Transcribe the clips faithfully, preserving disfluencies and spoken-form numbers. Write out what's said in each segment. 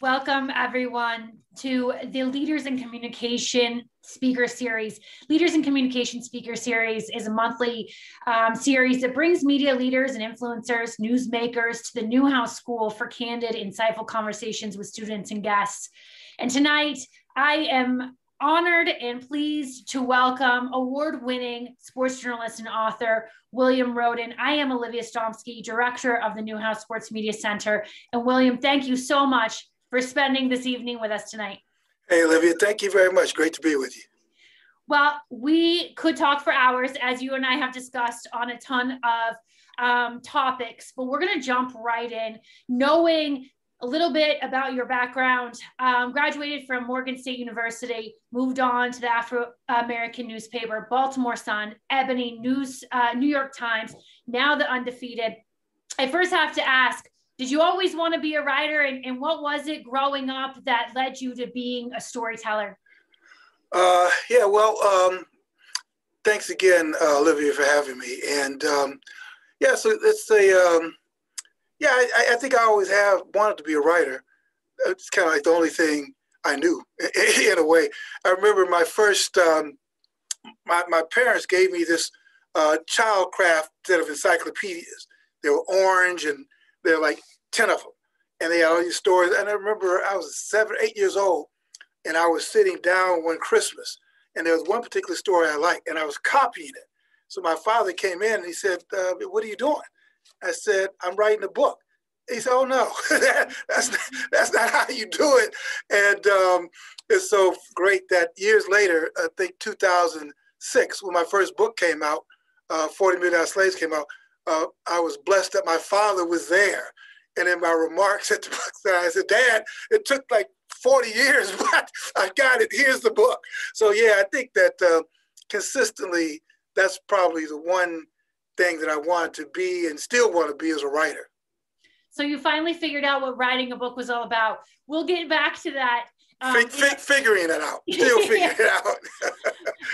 Welcome, everyone, to the Leaders in Communication Speaker Series. Leaders in Communication Speaker Series is a monthly um, series that brings media leaders and influencers, newsmakers to the Newhouse School for candid, insightful conversations with students and guests. And tonight, I am honored and pleased to welcome award-winning sports journalist and author, William Rhoden. I am Olivia Stomsky, director of the Newhouse Sports Media Center. And William, thank you so much for spending this evening with us tonight. Hey, Olivia, thank you very much. Great to be with you. Well, we could talk for hours, as you and I have discussed, on a ton of um, topics, but we're gonna jump right in, knowing a little bit about your background. Um, graduated from Morgan State University, moved on to the Afro-American newspaper, Baltimore Sun, Ebony, News, uh, New York Times, now The Undefeated. I first have to ask, did you always want to be a writer, and, and what was it growing up that led you to being a storyteller? Uh, yeah, well, um, thanks again, uh, Olivia, for having me. And um, yeah, so it's a, um, yeah, I, I think I always have wanted to be a writer. It's kind of like the only thing I knew in a way. I remember my first, um, my, my parents gave me this uh, childcraft set of encyclopedias. They were orange, and there were like ten of them, and they had all these stories. And I remember I was seven, eight years old, and I was sitting down one Christmas, and there was one particular story I liked, and I was copying it. So my father came in and he said, uh, "What are you doing?" I said, "I'm writing a book." He said, "Oh no, that, that's not, that's not how you do it." And um, it's so great that years later, I think two thousand six, when my first book came out, uh, Forty Million Dollar Slaves came out. Uh, I was blessed that my father was there. And in my remarks at the book signing, I said, "Dad, it took like forty years, but I got it. Here's the book." So yeah, I think that uh, consistently, that's probably the one thing that I wanted to be and still want to be as a writer. So you finally figured out what writing a book was all about. We'll get back to that. Um, F yeah. Figuring it out, still figuring it out.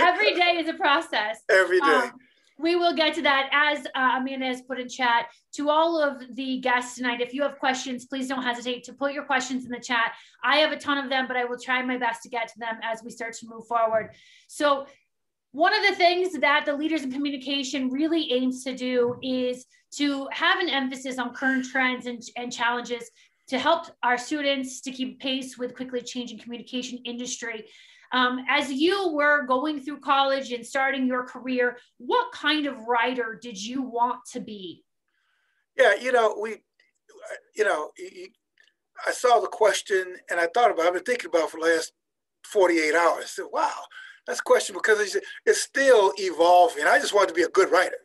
Every day is a process. Every day. Um, We will get to that, as uh, Amanda has put in chat. To all of the guests tonight, if you have questions, please don't hesitate to put your questions in the chat. I have a ton of them, but I will try my best to get to them as we start to move forward. So one of the things that the Leaders in Communication really aims to do is to have an emphasis on current trends and, and challenges to help our students to keep pace with quickly changing communication industry. Um, as you were going through college and starting your career, what kind of writer did you want to be? Yeah, you know, we, you know, I saw the question and I thought about it. I've been thinking about it for the last forty-eight hours. I said, wow, that's a question, because it's still evolving. I just wanted to be a good writer.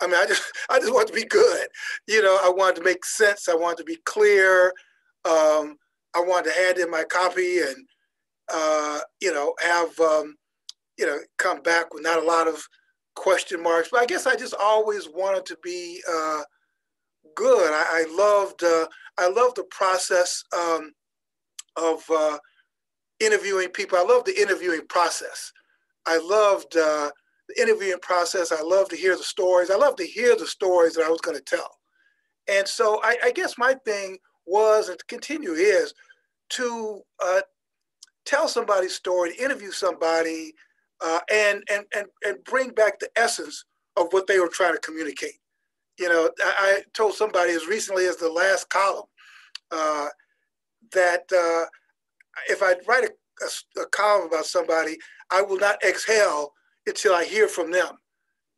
I mean, I just, I just wanted to be good. You know, I wanted to make sense. I wanted to be clear. Um, I wanted to add in my copy and, Uh, you know, have, um, you know, come back with not a lot of question marks. But I guess I just always wanted to be uh, good. I, I loved, uh, I loved the process um, of uh, interviewing people. I loved the interviewing process. I loved uh, the interviewing process. I loved to hear the stories. I loved to hear the stories that I was going to tell. And so I, I guess my thing was, and to continue is, to uh, tell somebody's story, interview somebody, uh, and, and, and, and bring back the essence of what they were trying to communicate. You know, I, I told somebody as recently as the last column uh, that uh, if I write a, a, a column about somebody, I will not exhale until I hear from them.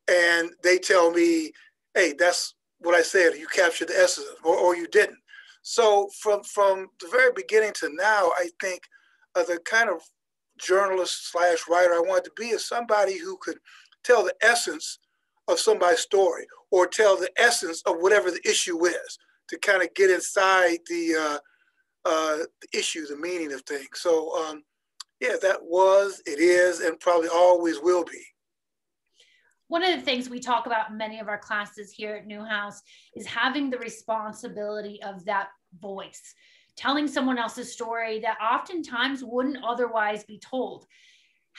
And they tell me, hey, that's what I said, you captured the essence, or, or you didn't. So from, from the very beginning to now, I think Uh, the kind of journalist slash writer I wanted to be is somebody who could tell the essence of somebody's story, or tell the essence of whatever the issue is, to kind of get inside the, uh, uh, the issue, the meaning of things. So um, yeah, that was, it is, and probably always will be. One of the things we talk about in many of our classes here at Newhouse is having the responsibility of that voice, telling someone else's story that oftentimes wouldn't otherwise be told.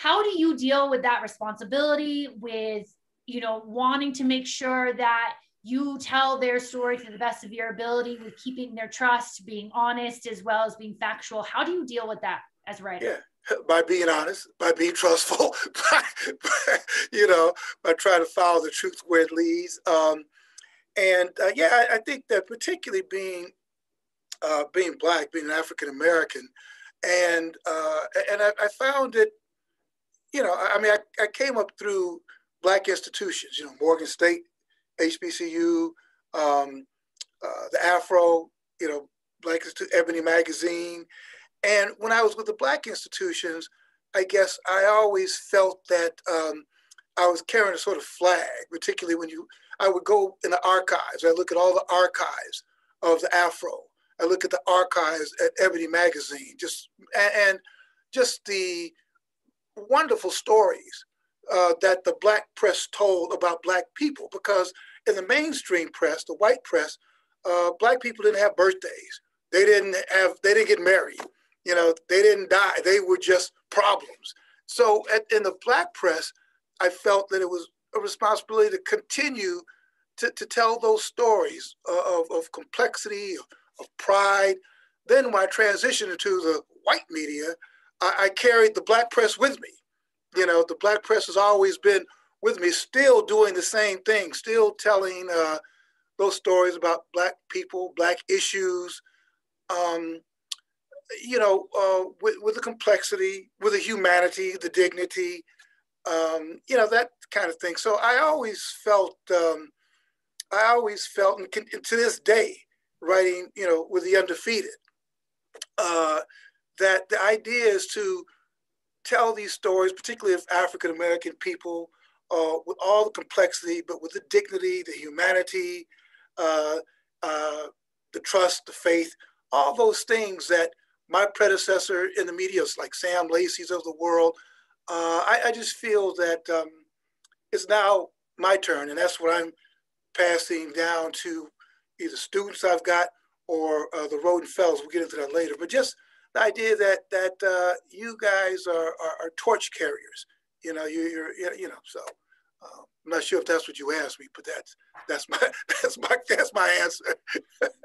How do you deal with that responsibility, with, you know, wanting to make sure that you tell their story to the best of your ability with keeping their trust, being honest, as well as being factual. How do you deal with that as a writer? Yeah. By being honest, by being trustful, by, by, you know, by trying to follow the truth where it leads. Um, and uh, yeah, I, I think that particularly being uh, being Black, being African-American, and uh, and I, I found it, you know, I, I mean, I, I came up through Black institutions, you know, Morgan State, H B C U, um, uh, the Afro, you know, Black Institute, Ebony magazine. And when I was with the Black institutions, I guess I always felt that um, I was carrying a sort of flag, particularly when you, I would go in the archives. I look at all the archives of the Afro. I look at the archives at Ebony magazine, just and just the wonderful stories uh, that the Black press told about Black people, because in the mainstream press, the white press, uh, Black people didn't have birthdays. They didn't have, they didn't get married. You know, they didn't die. They were just problems. So at, in the Black press, I felt that it was a responsibility to continue to, to tell those stories of, of complexity, of, of pride. Then when I transitioned into the white media, I, I carried the Black press with me. You know, the Black press has always been with me, still doing the same thing, still telling uh, those stories about Black people, Black issues. Um, you know, uh, with, with the complexity, with the humanity, the dignity, um, you know, that kind of thing. So I always felt, um, I always felt, and can, to this day, writing, you know, with The Undefeated, uh, that the idea is to tell these stories, particularly of African-American people, uh, with all the complexity, but with the dignity, the humanity, uh, uh, the trust, the faith, all those things that my predecessor in the media, like Sam Lacey's of the world, uh, I, I just feel that um, it's now my turn, and that's what I'm passing down to either students I've got or uh, the Rhoden Fellows. We'll get into that later. But just the idea that that uh, you guys are, are, are torch carriers, you know, you you're, you know. So uh, I'm not sure if that's what you asked me, but that's that's my that's my that's my answer.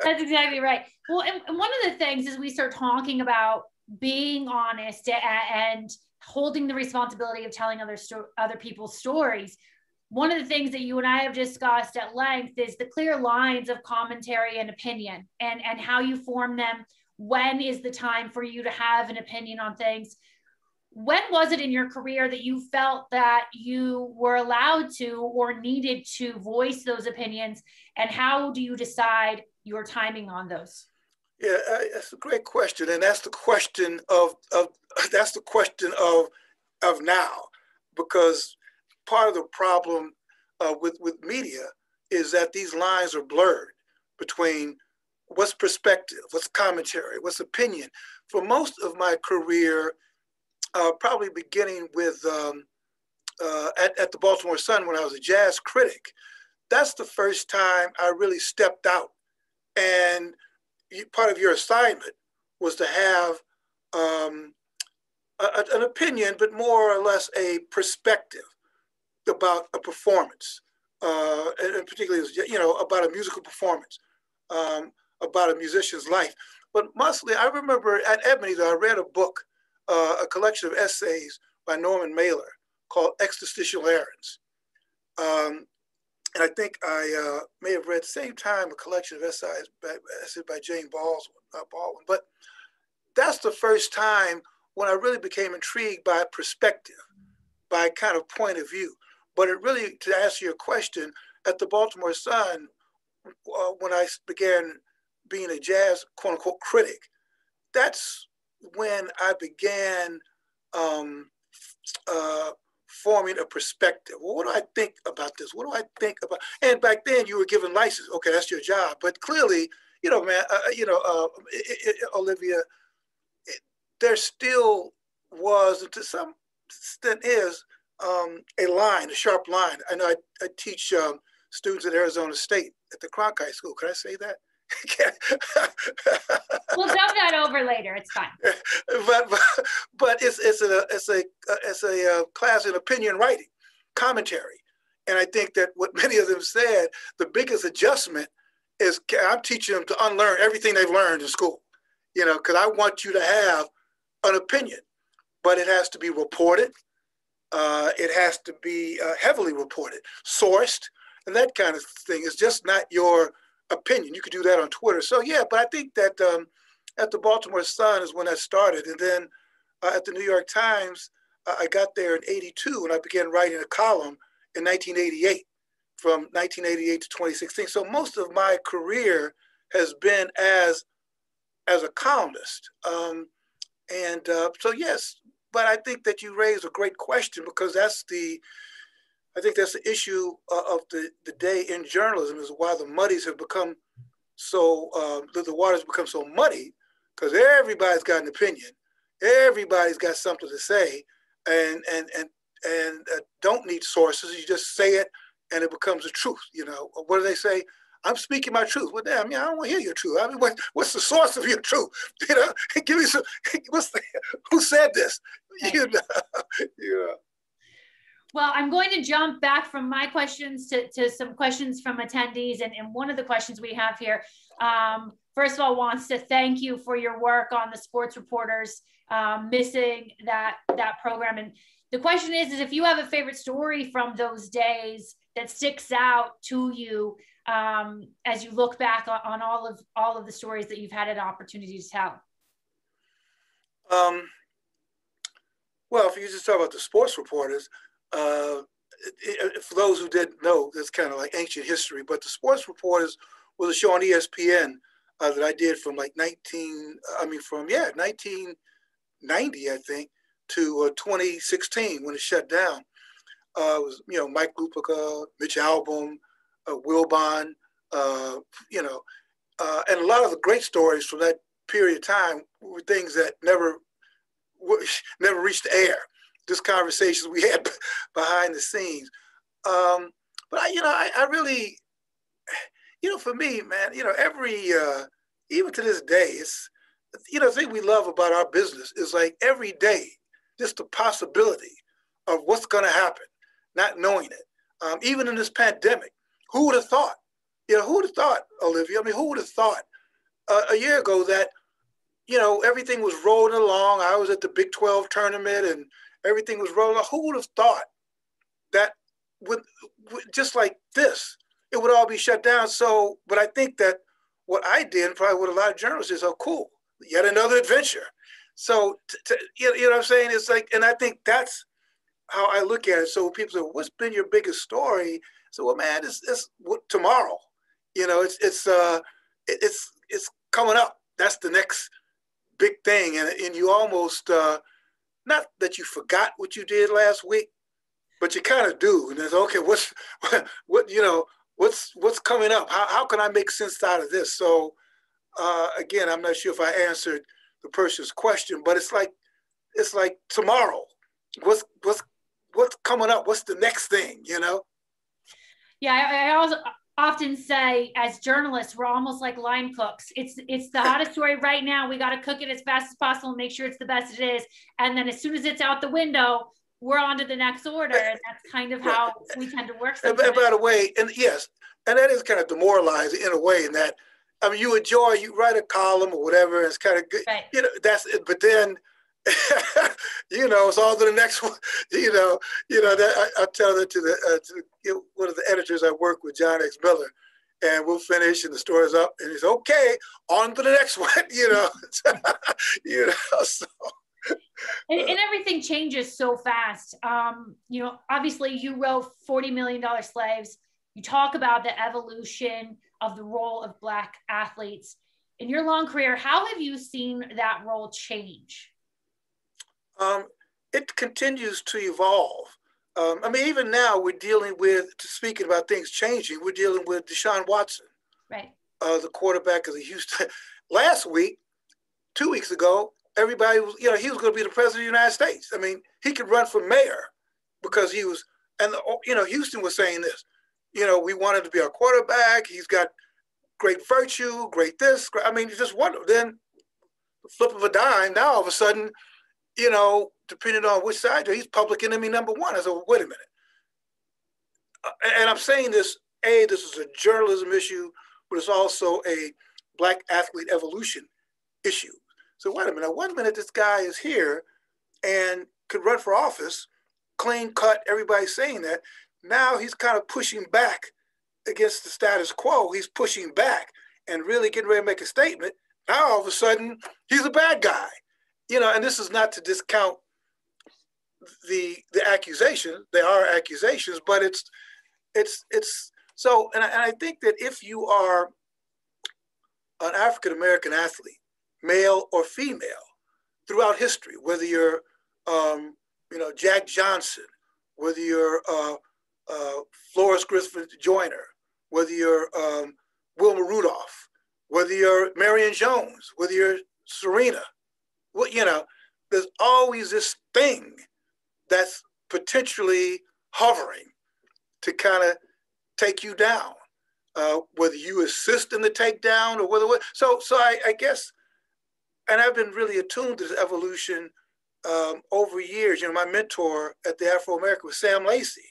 That's exactly right. Well, and, and one of the things is we start talking about being honest and holding the responsibility of telling other sto- other people's stories. One of the things that you and I have discussed at length is the clear lines of commentary and opinion, and, and how you form them. When is the time for you to have an opinion on things? When was it in your career that you felt that you were allowed to or needed to voice those opinions? And how do you decide your timing on those? Yeah, uh, that's a great question. And that's the question of, of that's the question of, of now, because part of the problem uh, with, with media is that these lines are blurred between what's perspective, what's commentary, what's opinion. For most of my career, Uh, probably beginning with um, uh, at, at the Baltimore Sun when I was a jazz critic. That's the first time I really stepped out. And you, part of your assignment was to have um, a, an opinion, but more or less a perspective about a performance, uh, and, and particularly, you know, about a musical performance, um, about a musician's life. But mostly, I remember at Ebony, though, I read a book, Uh, a collection of essays by Norman Mailer called Existential Errands. Um, and I think I uh, may have read at the same time a collection of essays by, essays by Jane Baldwin. But that's the first time when I really became intrigued by perspective, by kind of point of view. But it really, to answer your question, at the Baltimore Sun, uh, when I began being a jazz, quote unquote, critic, that's when I began um, uh, forming a perspective. Well, what do I think about this? What do I think about? And back then you were given license. Okay, that's your job. But clearly, you know, man, uh, you know, uh, it, it, Olivia, it, there still was, to some extent is, um, a line, a sharp line. I know I, I teach um, students at Arizona State at the Cronkite School. Could I say that? We'll dump that over later. It's fine. But but, but it's it's a it's a it's a uh, class in opinion writing, commentary, And I think that what many of them said, the biggest adjustment is I'm teaching them to unlearn everything they've learned in school, you know, because I want you to have an opinion, but it has to be reported. Uh, it has to be uh, heavily reported, sourced, and that kind of thing. It's just not your opinion. You could do that on Twitter. So, yeah, but I think that um, at the Baltimore Sun is when that started. And then uh, at the New York Times, uh, I got there in eighty-two, and I began writing a column in nineteen eighty-eight, from nineteen eighty-eight to twenty sixteen. So most of my career has been as, as a columnist. Um, and uh, so, yes, but I think that you raise a great question, because that's the, I think that's the issue of the, the day in journalism, is why the muddies have become so, uh, the, the waters become so muddy, because everybody's got an opinion. Everybody's got something to say, and, and, and, and uh, don't need sources. You just say it and it becomes the truth. You know, what do they say? I'm speaking my truth. Well, damn, yeah, I don't want to hear your truth. I mean, what, what's the source of your truth? You know, give me some, what's the, who said this? Right. You know, yeah. Well, I'm going to jump back from my questions to, to some questions from attendees. And, and one of the questions we have here, um, first of all, wants to thank you for your work on the Sports Reporters, um, missing that, that program. And the question is, is if you have a favorite story from those days that sticks out to you, um, as you look back on, on all of all of the stories that you've had an opportunity to tell? Um, well, if you just talk about the Sports Reporters, uh, it, it, for those who didn't know, it's kind of like ancient history, but the Sports Reporters was a show on E S P N uh, that I did from like nineteen, I mean, from, yeah, nineteen ninety, I think, to uh, twenty sixteen when it shut down. Uh, it was, you know, Mike Lupica, Mitch Albom, uh, Wilbon, uh, you know, uh, and a lot of the great stories from that period of time were things that never, were, never reached the air. Just conversations we had behind the scenes. Um, but I, you know, I, I really, you know, for me, man, you know, every, uh, even to this day, it's, you know, the thing we love about our business is like every day, just the possibility of what's going to happen. Not knowing it, um, even in this pandemic. Who would have thought? You know, who would have thought, Olivia? I mean, who would have thought uh, a year ago that, you know, everything was rolling along? I was at the Big twelve tournament and everything was rolling along. Who would have thought that with, with just like this, it would all be shut down? So, but I think that what I did, probably what a lot of journalists is, oh, cool, yet another adventure. So, t t you know what I'm saying? It's like, and I think that's how I look at it. So people say, what's been your biggest story? So, well, man, it's, it's tomorrow, you know, it's, it's, uh, it's, it's coming up. That's the next big thing. And, and you almost, uh, not that you forgot what you did last week, but you kind of do. And it's okay, what's, what, what, you know, what's, what's coming up? How, how can I make sense out of this? So, uh, again, I'm not sure if I answered the person's question, but it's like, it's like tomorrow, what's, what's, what's coming up? What's the next thing, you know? Yeah, I, I also often say as journalists, we're almost like line cooks. It's it's the hottest story right now. We got to cook it as fast as possible, make sure it's the best it is. And then as soon as it's out the window, we're on to the next order. And that's kind of how we tend to work sometimes. And by the way, and yes, and that is kind of demoralizing in a way, in that, I mean, you enjoy, you write a column or whatever, it's kind of good, right. You know, that's it, but then, you know, it's all to the next one. You know, you know that I, I tell that to the uh, to you know, one of the editors I work with, John X. Miller, and we'll finish, and the story's up, and he's okay. On to the next one. You know, you know. So. And, and everything changes so fast. Um, you know, obviously, you wrote Forty Million Dollar Slaves. You talk about the evolution of the role of Black athletes in your long career. How have you seen that role change? Um, it continues to evolve. Um, I mean, even now we're dealing with, speaking about things changing, we're dealing with Deshaun Watson, right? Uh, the quarterback of the Houston. Last week, two weeks ago, everybody was, you know, he was going to be the president of the United States. I mean, he could run for mayor because he was, and the, you know, Houston was saying this, you know, we wanted to be our quarterback. He's got great virtue, great this. Great, I mean, it's just wonderful. Then the flip of a dime, now all of a sudden, you know, depending on which side, he's public enemy number one. I said, well, wait a minute. and I'm saying this, A, this is a journalism issue, but it's also a Black athlete evolution issue. So wait a minute, one minute this guy is here and could run for office, clean cut, everybody's saying that. Now he's kind of pushing back against the status quo. He's pushing back and really getting ready to make a statement. Now all of a sudden, he's a bad guy. You know, and this is not to discount the the accusations. They are accusations, but it's, it's, it's, so, and I, and I think that if you are an African-American athlete, male or female, throughout history, whether you're, um, you know, Jack Johnson, whether you're uh, uh, Florence Griffith Joyner, whether you're um, Wilma Rudolph, whether you're Marion Jones, whether you're Serena, well, you know, there's always this thing that's potentially hovering to kind of take you down, uh, whether you assist in the takedown or whether, so, so I, I guess, and I've been really attuned to this evolution um, over years. You know, my mentor at the Afro-American was Sam Lacey,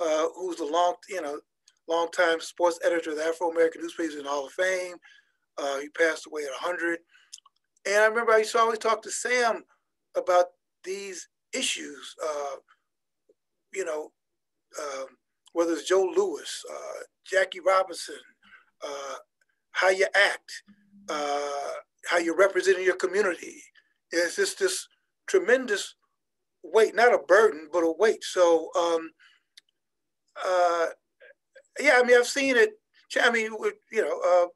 uh, who's a long, you know, longtime sports editor of the Afro-American newspapers in the Hall of Fame. Uh, he passed away at one hundred. And I remember I used to always talk to Sam about these issues, uh, you know, um, whether it's Joe Lewis, uh, Jackie Robinson, uh, how you act, uh, how you're representing your community. It's just this tremendous weight, not a burden, but a weight. So, um, uh, yeah, I mean, I've seen it. I mean, you know, uh,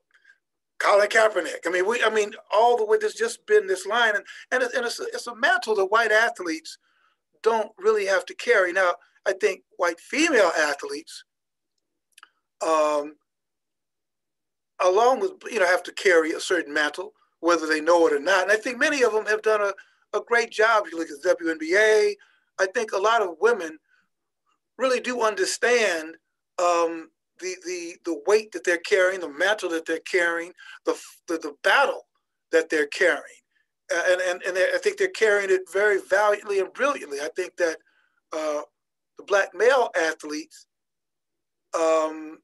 Colin Kaepernick. I mean, we. I mean, all the way. There's just been this line, and and it's, and it's, a, it's a mantle that white athletes don't really have to carry. Now, I think white female athletes, um, along with you know, have to carry a certain mantle, whether they know it or not. And I think many of them have done a, a great job. If you look at the W N B A, I think a lot of women really do understand um, the, the, the weight that they're carrying, the mantle that they're carrying, the, the, the battle that they're carrying. And, and, and I think they're carrying it very valiantly and brilliantly. I think that uh, the Black male athletes um,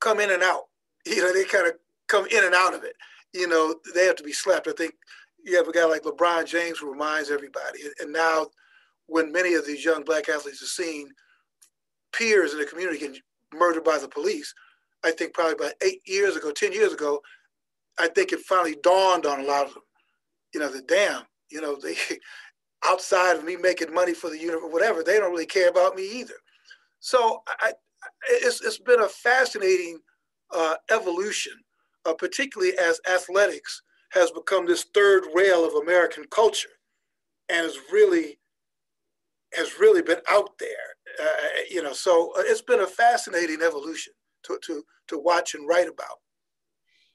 come in and out. You know, they kind of come in and out of it. You know, they have to be slapped. I think you have a guy like LeBron James who reminds everybody. And now when many of these young Black athletes are seen, peers in the community getting murdered by the police, I think probably about eight years ago, ten years ago, I think it finally dawned on a lot of them, you know, that damn, you know, they, outside of me making money for the universe or whatever, they don't really care about me either. So I, it's, it's been a fascinating uh, evolution. Uh, particularly as athletics has become this third rail of American culture, and has really has really been out there, uh, you know. So it's been a fascinating evolution to to to watch and write about.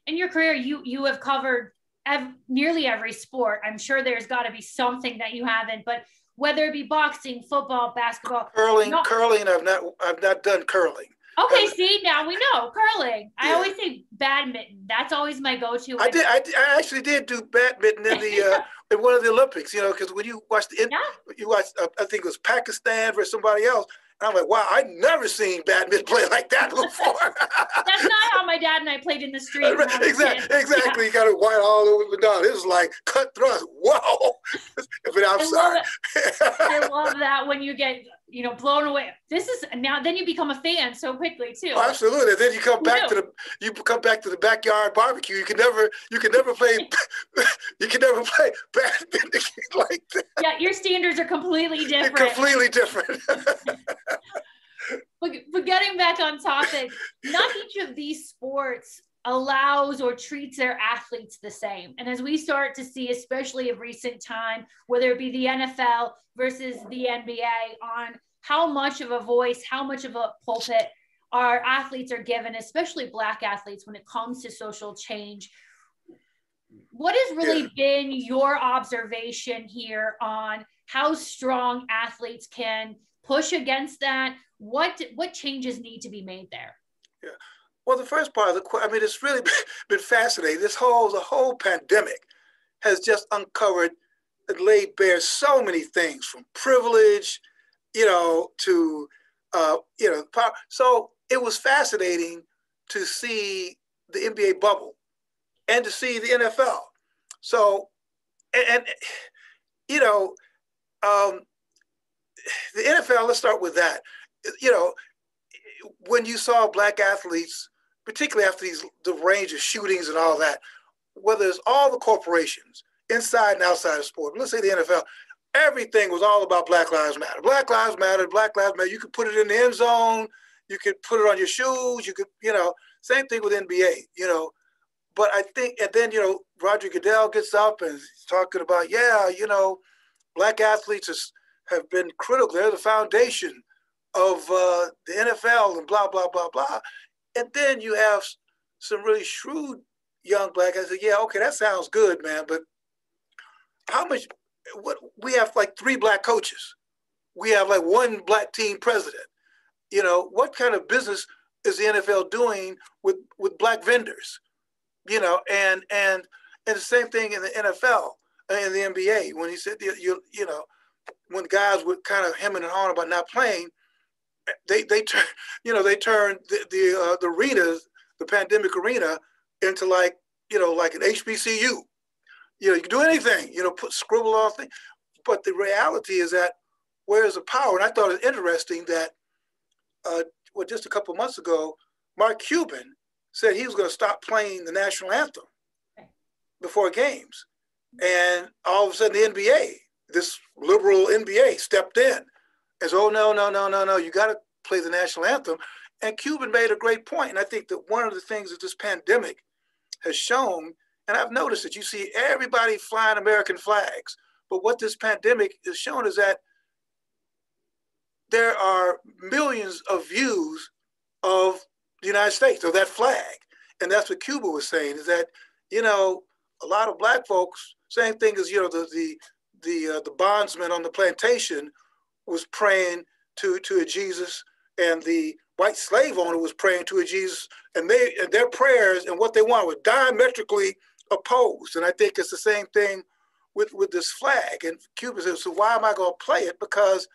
In your career, you you have covered ev- nearly every sport. I'm sure there's got to be something that you haven't, but whether it be boxing, football, basketball, curling, not- curling. I've not I've not done curling. Okay, see, now we know curling. Yeah. I always say badminton. That's always my go-to. I did. I, did, I actually did do badminton in the uh, in one of the Olympics. You know, because when you watch the yeah. you watch, uh, I think it was Pakistan versus somebody else, and I'm like, wow, I've never seen badminton play like that before. That's not how my dad and I played in the street. Exactly, exactly. Yeah. Kind of white all over. No, it was like cut thrust. Whoa! But I'm I sorry. Love I love that when you get. You know, blown away. This is now. Then you become a fan so quickly too. Oh, absolutely. And then you come back to the you come back to the backyard barbecue. You can never you can never play you can never play badminton like that. Yeah, your standards are completely different. They're completely different. but, but getting back on topic, not each of these sports allows or treats their athletes the same. And as we start to see, especially of recent time, whether it be the N F L versus the N B A, on how much of a voice, how much of a pulpit our athletes are given, especially Black athletes, when it comes to social change. What has really yeah. been your observation here on how strong athletes can push against that? What, what changes need to be made there? Yeah. Well, the first part of the question, I mean, it's really been fascinating. This whole, the whole pandemic has just uncovered and laid bare so many things, from privilege, you know, to uh, you know, power. So it was fascinating to see the N B A bubble and to see the N F L. So, and, and you know, um, the N F L, let's start with that. You know, when you saw black athletes, particularly after these, the range of shootings and all that, whether it's all the corporations, inside and outside of sport, let's say the N F L, everything was all about Black Lives Matter. Black Lives Matter, Black Lives Matter. You could put it in the end zone. You could put it on your shoes. You could, you know, same thing with N B A, you know. But I think, and then, you know, Roger Goodell gets up and he's talking about, yeah, you know, black athletes is, have been critical. They're the foundation of uh, the N F L and blah, blah, blah, blah. And then you have some really shrewd young black guys. I said, yeah, okay, that sounds good, man, but how much, what, we have like three black coaches. We have like one black team president. You know, what kind of business is the N F L doing with, with black vendors? You know, and, and, and the same thing in the N F L and the N B A, when he said, you, you know, when guys were kind of hemming and hawing about not playing, they, they turn, you know, they turned the, the, uh, the arenas, the pandemic arena into like, you know, like an H B C U. You know, you can do anything, you know, put scribble off thing. But the reality is that where is the power? And I thought it interesting that, uh, well, just a couple of months ago, Mark Cuban said he was going to stop playing the national anthem before games. And all of a sudden the N B A, this liberal N B A stepped in and said, oh, no, no, no, no, no, you got to play the national anthem. And Cuban made a great point. And I think that one of the things that this pandemic has shown, and I've noticed that you see everybody flying American flags, but what this pandemic is showing is that there are millions of views of the United States, of that flag. And that's what Cuba was saying, is that, you know, a lot of black folks, same thing as, you know, the the the, uh, the bondsman on the plantation was praying to, to a Jesus, and the white slave owner was praying to a Jesus, and they and their prayers and what they wanted were diametrically opposed. And I think it's the same thing with, with this flag. And Cuba said, so why am I going to play it? Because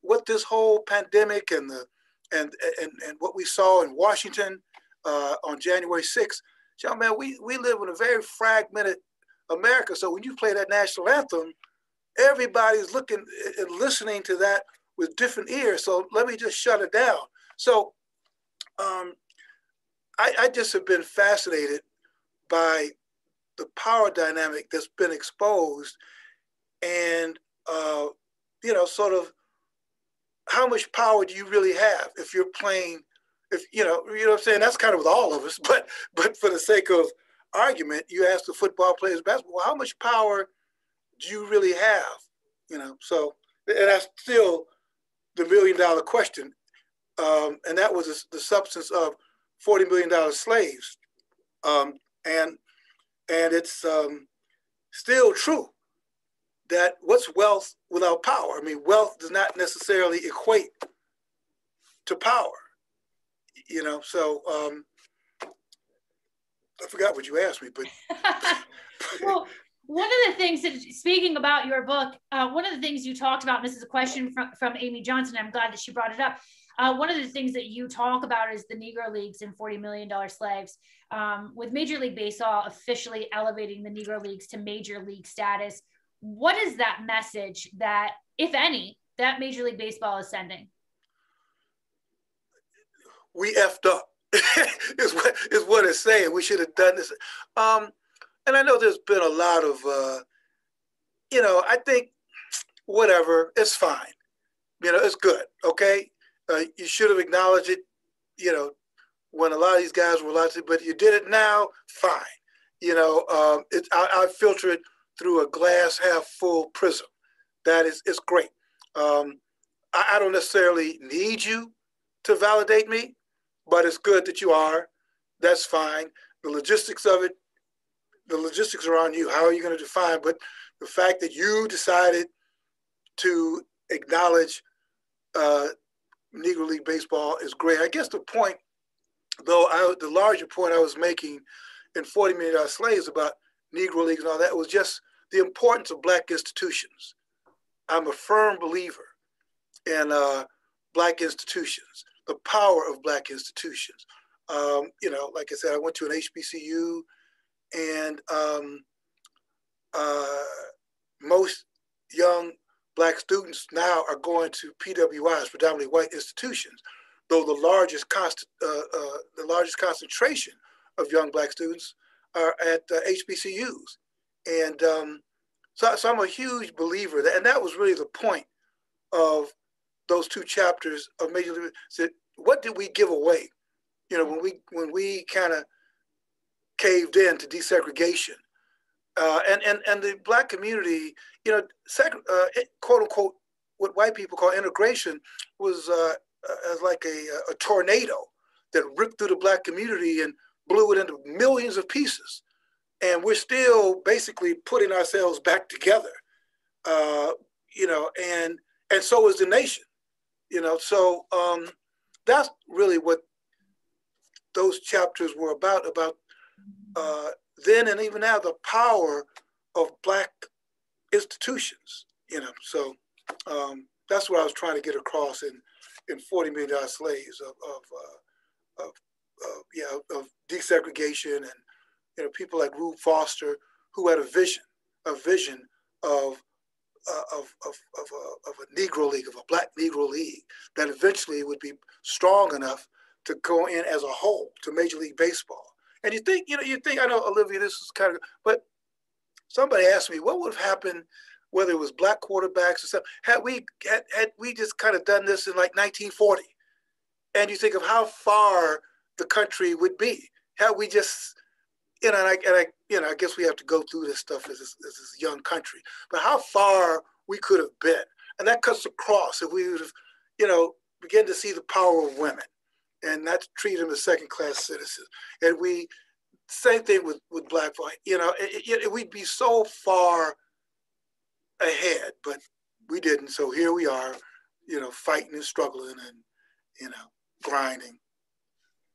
what this whole pandemic and the and and, and what we saw in Washington uh, on January sixth, y'all, man, we, we live in a very fragmented America. So when you play that national anthem, everybody's looking and listening to that with different ears. So let me just shut it down. So um, I, I just have been fascinated by the power dynamic that's been exposed, and, uh, you know, sort of how much power do you really have if you're playing, if, you know, you know what I'm saying? That's kind of with all of us, but, but for the sake of argument, you ask the football players, basketball, how much power do you really have? You know, so, and that's still the million dollar question. Um, and that was the substance of Forty Million Dollar Slaves. Um, and and it's um, still true that what's wealth without power? I mean, wealth does not necessarily equate to power, you know? So um, I forgot what you asked me, but. Well, one of the things that, speaking about your book, uh, one of the things you talked about, and this is a question from, from Amy Johnson, I'm glad that she brought it up. Uh, one of the things that you talk about is the Negro Leagues and forty million dollar Slaves, um, with Major League Baseball officially elevating the Negro Leagues to Major League status. What is that message that, if any, that Major League Baseball is sending? We effed up, is, what, is what it's saying. We should have done this. Um, and I know there's been a lot of, uh, you know, I think, whatever, it's fine. You know, it's good, okay? Uh, you should have acknowledged it, you know, when a lot of these guys were lots of, but you did it now, fine. You know, um, it, I, I filter it through a glass half full prism. That is, it's great. Um, I, I don't necessarily need you to validate me, but it's good that you are. That's fine. The logistics of it, the logistics are on you. How are you going to define? But the fact that you decided to acknowledge uh, Negro League Baseball is great. I guess the point, though, I, the larger point I was making in forty million dollar Slaves about Negro Leagues and all that was just the importance of black institutions. I'm a firm believer in uh, Black institutions, the power of Black institutions. Um, you know, like I said, I went to an H B C U, and um, uh, most young Black students now are going to P W Is, predominantly white institutions, though the largest const uh, uh, the largest concentration of young Black students are at uh, H B C Us. And um, so, so I'm a huge believer that, and that was really the point of those two chapters of Major League. Said, what did we give away? You know, when we when we kind of caved in to desegregation, uh, and and and the Black community, you know, sec uh, it, quote unquote, what white people call integration was uh, as like a, a tornado that ripped through the Black community and blew it into millions of pieces. And we're still basically putting ourselves back together, uh, you know, and and so is the nation, you know. So um, that's really what those chapters were about, about uh, then and even now, the power of Black institutions, you know. So um, that's what I was trying to get across in, in forty million dollar Slaves of, of, uh, of, of, yeah, of desegregation and, you know, people like Rube Foster, who had a vision, a vision of, uh, of, of, of, a, of a Negro League, of a Black Negro League, that eventually would be strong enough to go in as a whole to Major League Baseball. And you think, you know, you think, I know, Olivia, this is kind of, but somebody asked me, what would have happened, whether it was Black quarterbacks or something, had we, had, had we just kind of done this in like nineteen forty? And you think of how far the country would be, had we just, you know, and I, and I, you know, I guess we have to go through this stuff as this, as this young country, but how far we could have been. And that cuts across if we would have, you know, begin to see the power of women and not treat them as second-class citizens. And we, same thing with, with Black, you know, it, it, it, we'd be so far ahead, but we didn't. So here we are, you know, fighting and struggling and, you know, grinding.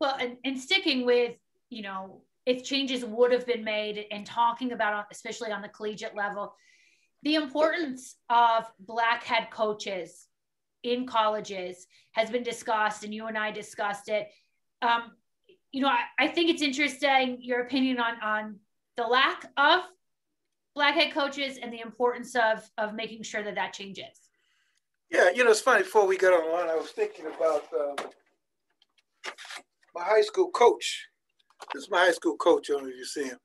Well, and, and sticking with, you know, if changes would have been made, and talking about, especially on the collegiate level, the importance of Black head coaches in colleges has been discussed, and you and I discussed it. Um, you know, I, I think it's interesting, your opinion on, on the lack of Black head coaches and the importance of, of making sure that that changes. Yeah, you know, it's funny, before we got online, I was thinking about um, my high school coach. This is my high school coach. I don't know if you see him.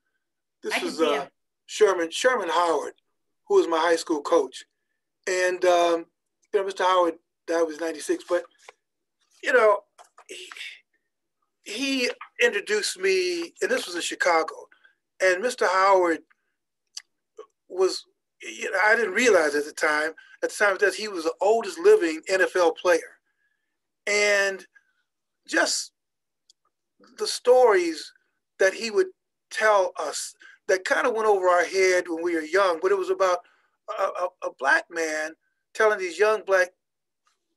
This is uh, Sherman Sherman Howard, who was my high school coach. And, um, you know, Mister Howard died was ninety-six. But, you know, he, he introduced me, and this was in Chicago. And Mister Howard was, you know, I didn't realize at the time, at the time of death, he was the oldest living N F L player. And just the stories that he would tell us that kind of went over our head when we were young, but it was about a, a, a Black man telling these young Black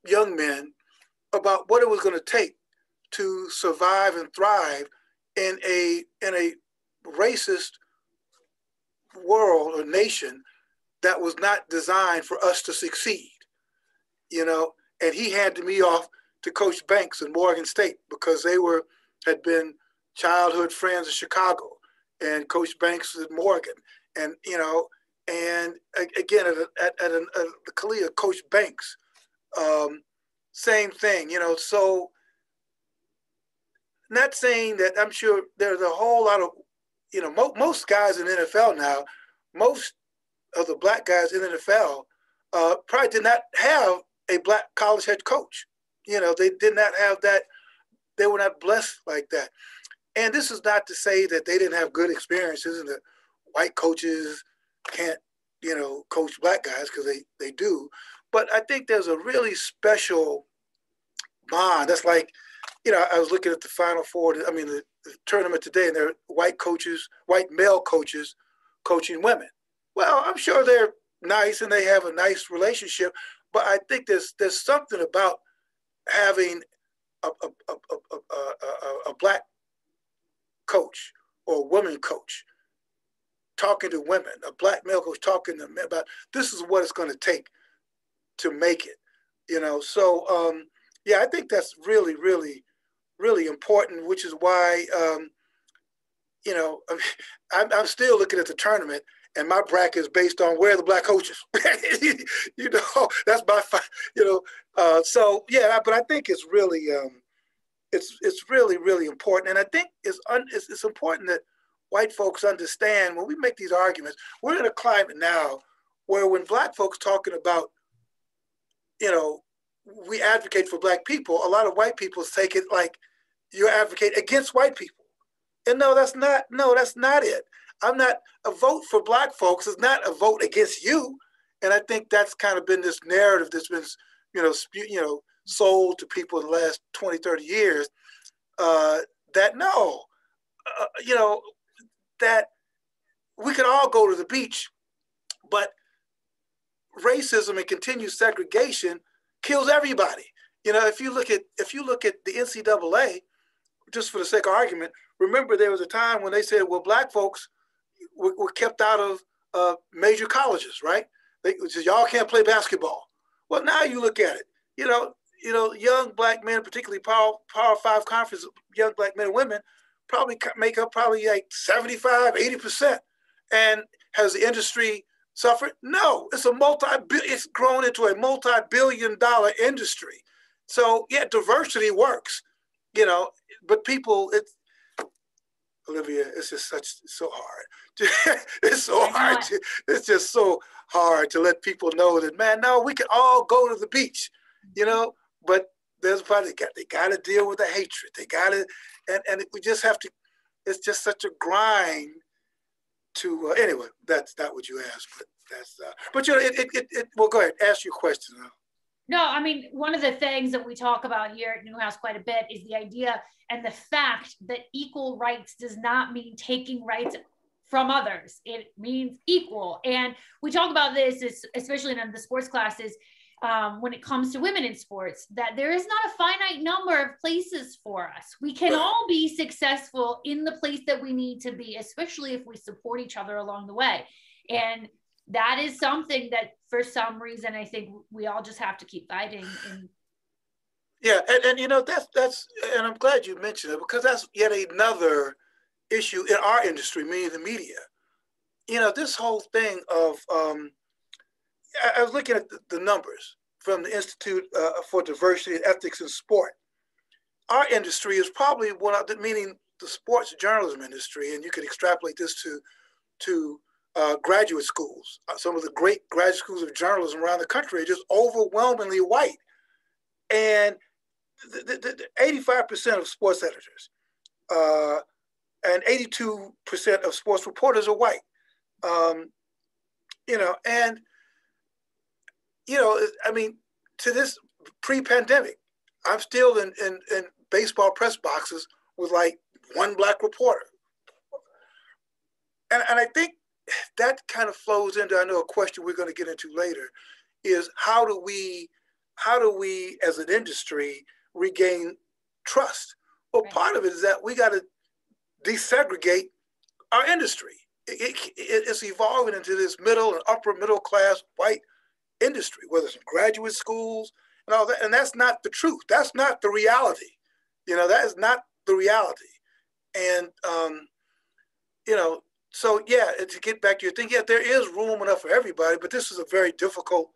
young men about what it was going to take to survive and thrive in a, in a racist world or nation that was not designed for us to succeed, you know? And he handed me off to Coach Banks in Morgan State, because they were, had been childhood friends in Chicago, and Coach Banks at Morgan. And, you know, and again, at, a, at, at, an, at the Kalia, Coach Banks, um, same thing, you know. So not saying that, I'm sure there's a whole lot of, you know, mo most guys in the N F L now, most of the Black guys in the N F L uh, probably did not have a Black college head coach. You know, they did not have that. They were not blessed like that. And this is not to say that they didn't have good experiences and that white coaches can't, you know, coach Black guys, because they, they do. But I think there's a really special bond. That's like, you know, I was looking at the Final Four, I mean, the, the tournament today, and there are white coaches, white male coaches coaching women. Well, I'm sure they're nice and they have a nice relationship, but I think there's, there's something about having A, a, a, a, a, a Black coach or a woman coach talking to women, a Black male coach talking to men about, this is what it's going to take to make it, you know. So um, yeah, I think that's really, really, really important, which is why, um, you know, I'm, I'm still looking at the tournament, and my bracket is based on where are the black coaches. You know, that's my, you know, uh, so yeah. But I think it's really, um, it's it's really, really important, and I think it's un, it's, it's important that white folks understand when we make these arguments. We're in a climate now where when black folks talking about, you know, we advocate for black people, a lot of white people take it like you advocate against white people, and no, that's not no, that's not it. I'm not, a vote for black folks is not a vote against you. And I think that's kind of been this narrative that's been, you know, spew, you know, sold to people in the last twenty, thirty years, uh, that no, uh, you know, that we could all go to the beach, but racism and continued segregation kills everybody. You know, if you look at, if you look at the N C double A, just for the sake of argument, remember there was a time when they said, well, black folks were, were kept out of uh, major colleges, right? They said, y'all can't play basketball. Well, now you look at it, you know, you know, young black men, particularly Power, Power Five conference, young black men and women probably make up probably like seventy-five, eighty percent. And has the industry suffered? No, it's a multi, it's grown into a multi-billion dollar industry. So yeah, diversity works, you know, but people, it's, Olivia, it's just such, so hard. It's so hard. To, it's just so hard to let people know that, man, no, we can all go to the beach, you know, but there's probably, got, they got to deal with the hatred. They got to, and, and we just have to, it's just such a grind to, uh, anyway, that's not what you asked, but that's, uh, but you know, it, it, it, it well, go ahead, ask your question now. No, I mean, one of the things that we talk about here at Newhouse quite a bit is the idea and the fact that equal rights does not mean taking rights from others. It means equal. And we talk about this, especially in the sports classes, um, when it comes to women in sports, that there is not a finite number of places for us. We can all be successful in the place that we need to be, especially if we support each other along the way. And that is something that, for some reason, I think we all just have to keep fighting. And yeah, and, and you know, that's, that's, and I'm glad you mentioned it, because that's yet another issue in our industry, meaning the media. You know, this whole thing of, um, I, I was looking at the, the numbers from the Institute uh, for Diversity and Ethics in Sport. Our industry is probably one of the, meaning the sports journalism industry, and you could extrapolate this to, to, Uh, graduate schools. Some of the great graduate schools of journalism around the country are just overwhelmingly white. And eighty-five percent of sports editors uh, and eighty-two percent of sports reporters are white. Um, you know, and, you know, I mean, to this pre-pandemic, I'm still in, in, in baseball press boxes with like one black reporter. And, and I think that kind of flows into, I know a question we're going to get into later, is how do we, how do we as an industry regain trust? Well, right. Part of it is that we got to desegregate our industry. It, it, it's evolving into this middle and upper middle class white industry, whether it's in graduate schools and all that. And that's not the truth. That's not the reality. You know, that is not the reality. And, um, you know, so yeah, to get back to your thing, yeah, there is room enough for everybody, but this is a very difficult,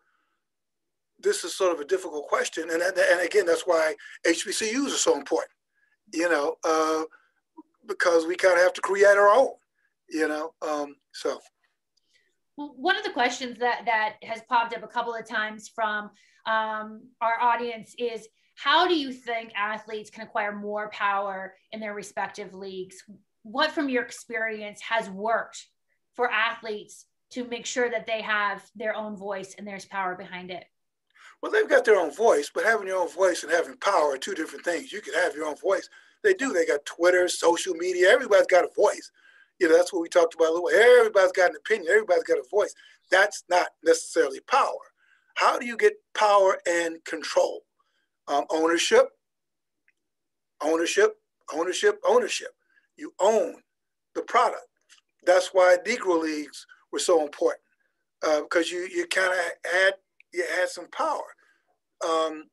this is sort of a difficult question. And, and again, that's why H B C Us are so important, you know, uh, because we kind of have to create our own, you know, um, so. Well, one of the questions that, that has popped up a couple of times from um, our audience is, how do you think athletes can acquire more power in their respective leagues? What from your experience has worked for athletes to make sure that they have their own voice and there's power behind it? Well, they've got their own voice, but having your own voice and having power are two different things. You can have your own voice. They do. They got Twitter, social media. Everybody's got a voice. You know, that's what we talked about a little. Everybody's got an opinion. Everybody's got a voice. That's not necessarily power. How do you get power and control? Um, ownership, ownership, ownership, ownership. You own the product. That's why Negro Leagues were so important, uh, because you you kind of had you had some power. Um,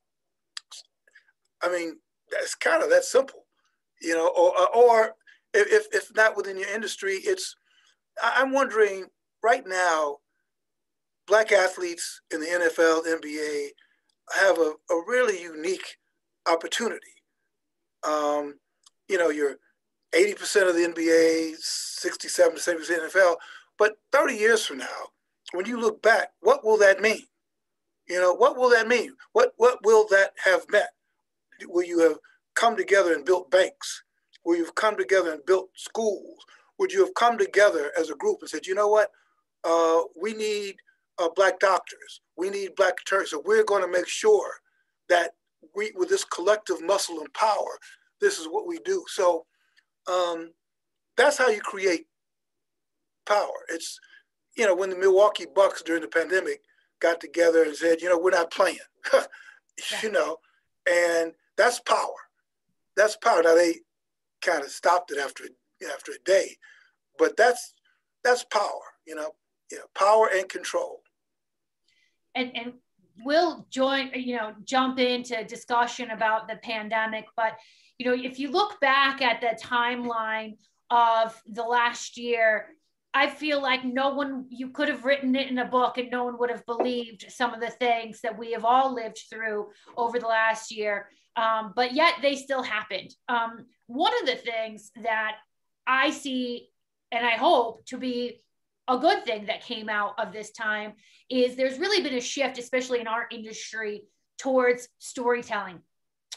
I mean, that's kind of that simple, you know, or, or if, if not within your industry, it's, I'm wondering right now, Black athletes in the N F L, N B A have a, a really unique opportunity. Um, you know, you're eighty percent of the N B A, sixty-seven percent of the N F L, but thirty years from now, when you look back, what will that mean? You know, what will that mean? What, what will that have meant? Will you have come together and built banks? Will you have come together and built schools? Would you have come together as a group and said, you know what, uh, we need uh, Black doctors, we need Black attorneys, so we're gonna make sure that we, with this collective muscle and power, this is what we do. So um, that's how you create power. It's, you know, when the Milwaukee Bucks during the pandemic got together and said, you know, we're not playing, you know, and that's power. That's power. Now they kind of stopped it after after a day, but that's that's power, you know, yeah, power and control. And and we'll join, you know, jump into discussion about the pandemic, but you know, if you look back at the timeline of the last year, I feel like no one, you could have written it in a book and no one would have believed some of the things that we have all lived through over the last year, um, but yet they still happened. Um, one of the things that I see, and I hope to be a good thing that came out of this time, is there's really been a shift, especially in our industry, towards storytelling.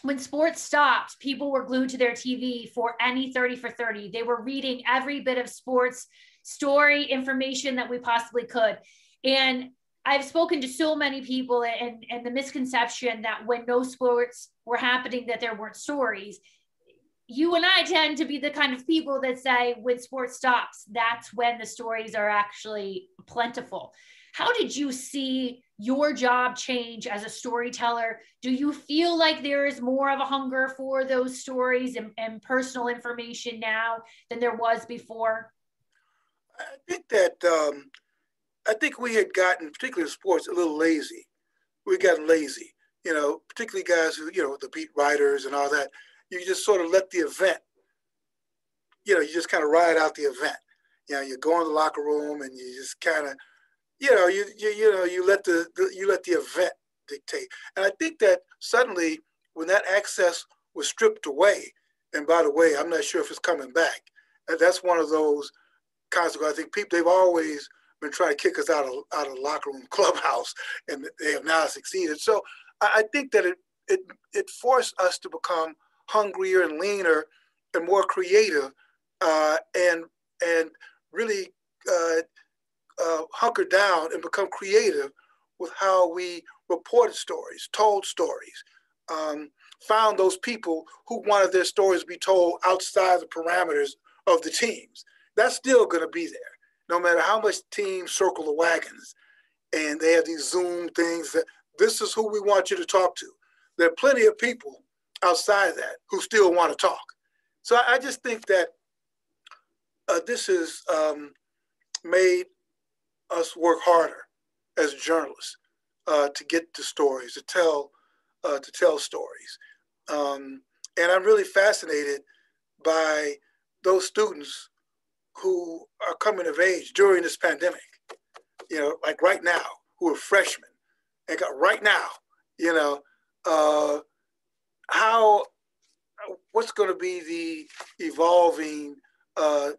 When sports stopped, people were glued to their T V for any thirty for thirty. They were reading every bit of sports story information that we possibly could. And I've spoken to so many people, and, and the misconception that when no sports were happening, that there weren't stories. You and I tend to be the kind of people that say when sports stops, that's when the stories are actually plentiful. How did you see your job change as a storyteller? Do you feel like there is more of a hunger for those stories and, and personal information now than there was before? I think that, um, I think we had gotten, particularly in sports, a little lazy. We got lazy, you know, particularly guys who, you know, the beat writers and all that. You just sort of let the event, you know, you just kind of ride out the event. You know, you go in the locker room and you just kind of, you know, you, you, you know, you let the, the, you let the event dictate. And I think that suddenly when that access was stripped away, and by the way, I'm not sure if it's coming back. And that's one of those consequences. I think people, they've always been trying to kick us out of, out of the locker room clubhouse, and they have now succeeded. So I, I think that it, it, it forced us to become hungrier and leaner and more creative, uh, and and really uh, uh, hunker down and become creative with how we reported stories, told stories, um, found those people who wanted their stories to be told outside the parameters of the teams. That's still gonna be there, no matter how much teams circle the wagons and they have these Zoom things that this is who we want you to talk to. There are plenty of people outside of that who still want to talk. So I just think that uh, this has um, made us work harder as journalists uh, to get to stories, to tell, uh, to tell stories. Um, and I'm really fascinated by those students who are coming of age during this pandemic, you know, like right now, who are freshmen, and got right now, you know, uh, how, what's going to be the evolving, uh,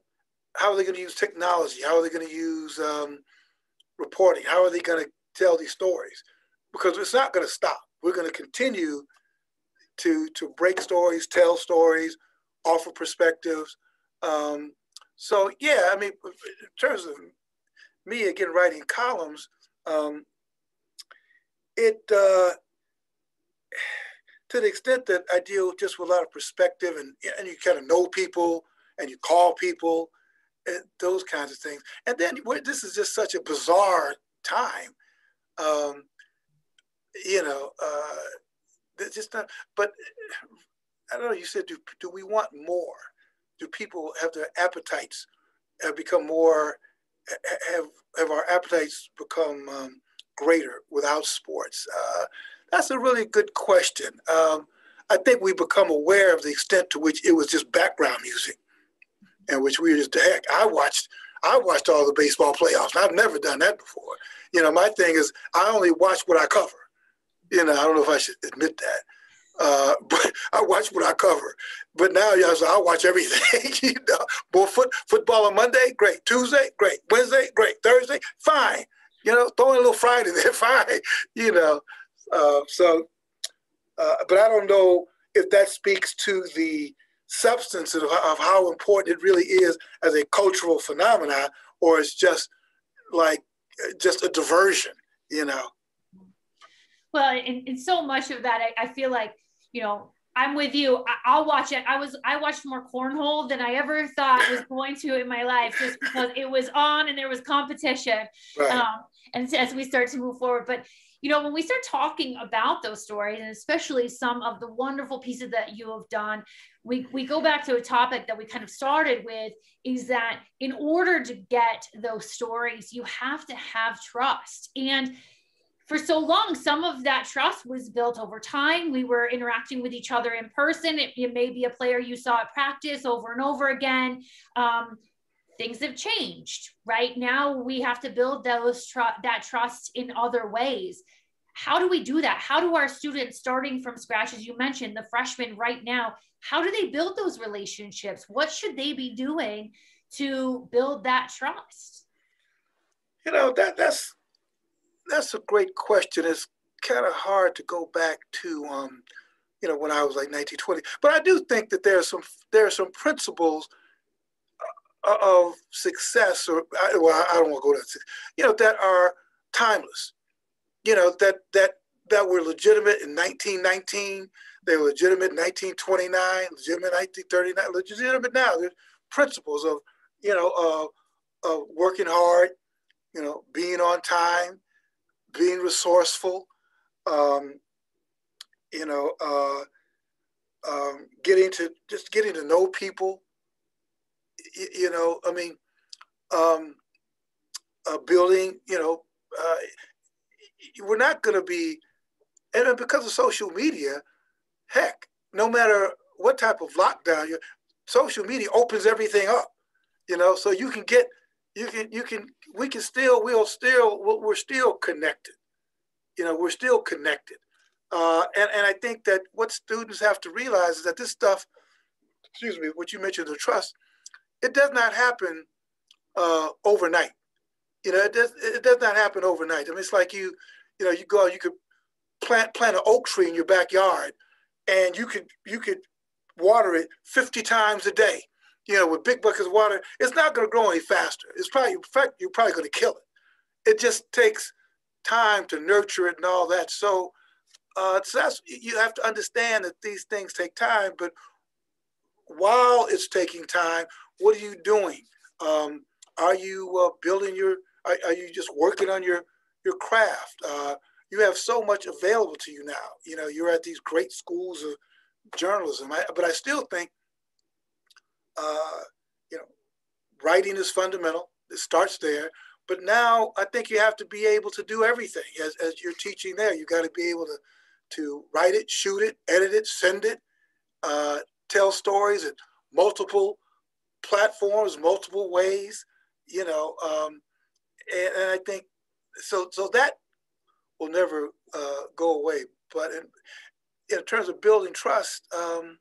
how are they going to use technology? How are they going to use um, reporting? How are they going to tell these stories? Because it's not going to stop. We're going to continue to, to break stories, tell stories, offer perspectives. Um, So yeah, I mean, in terms of me again writing columns, um, it uh, to the extent that I deal just with a lot of perspective, and and you kind of know people and you call people, and those kinds of things. And then this is just such a bizarre time, um, you know. Uh, just not, but I don't know. You said, do do we want more? Do people have their appetites have become more, have, have our appetites become um, greater without sports? Uh, that's a really good question. Um, I think we become aware of the extent to which it was just background music, and which we were just, heck, I watched I watched all the baseball playoffs, and I've never done that before. You know, my thing is I only watch what I cover. You know, I don't know if I should admit that. Uh, but I watch what I cover. But now, yeah, so I watch everything. You know, more foot, football on Monday, great. Tuesday, great. Wednesday, great. Thursday, fine. You know, throw in a little Friday there, fine. You know, uh, so, uh, but I don't know if that speaks to the substance of, of how important it really is as a cultural phenomenon, or it's just like just a diversion, you know. Well, and, and so much of that, I, I feel like, you know, I'm with you. I, I'll watch it. I was, I watched more cornhole than I ever thought I was going to in my life, just because it was on and there was competition. Right. Um, and as we start to move forward, but you know, when we start talking about those stories, and especially some of the wonderful pieces that you have done, we, we go back to a topic that we kind of started with, is that in order to get those stories, you have to have trust. And for so long, some of that trust was built over time. We were interacting with each other in person. It, it may be a player you saw at practice over and over again. Um, things have changed, right? Now we have to build those tr- that trust in other ways. How do we do that? How do our students, starting from scratch, as you mentioned, the freshmen right now, how do they build those relationships? What should they be doing to build that trust? You know, that that's, That's a great question. It's kind of hard to go back to, um, you know, when I was like nineteen, twenty. But I do think that there are some there are some principles of success, or well, I don't want to go to, you know, that are timeless. You know, that that that were legitimate in nineteen nineteen. They were legitimate in nineteen twenty-nine. Legitimate in nineteen thirty-nine. Legitimate now. There's principles of, you know, of of working hard. You know, being on time. Being resourceful, um, you know, uh, um, getting to just getting to know people. You, you know, I mean, um, uh, building. You know, uh, we're not going to be, and because of social media, heck, no matter what type of lockdown, you're, social media opens everything up. You know, so you can get. You can, you can, we can still, we'll still, we're still connected. You know, we're still connected. Uh, and, and I think that what students have to realize is that this stuff, excuse me, what you mentioned, the trust, it does not happen uh, overnight. You know, it does, it does not happen overnight. I mean, it's like you, you know, you go, you could plant, plant an oak tree in your backyard, and you could, you could water it fifty times a day. You know, with big buckets of water, it's not going to grow any faster. It's probably, in fact, you're probably going to kill it. It just takes time to nurture it and all that. So, uh, so that's, you have to understand that these things take time. But while it's taking time, what are you doing? Um, are you uh, building your? Are, are you just working on your your craft? Uh, you have so much available to you now. You know, you're at these great schools of journalism. I, but I still think. Uh, you know, writing is fundamental. It starts there. But now I think you have to be able to do everything as, as you're teaching there. You got to be able to, to write it, shoot it, edit it, send it, uh, tell stories in multiple platforms, multiple ways, you know. Um, and, and I think, so so that will never uh, go away. But in, in terms of building trust, um,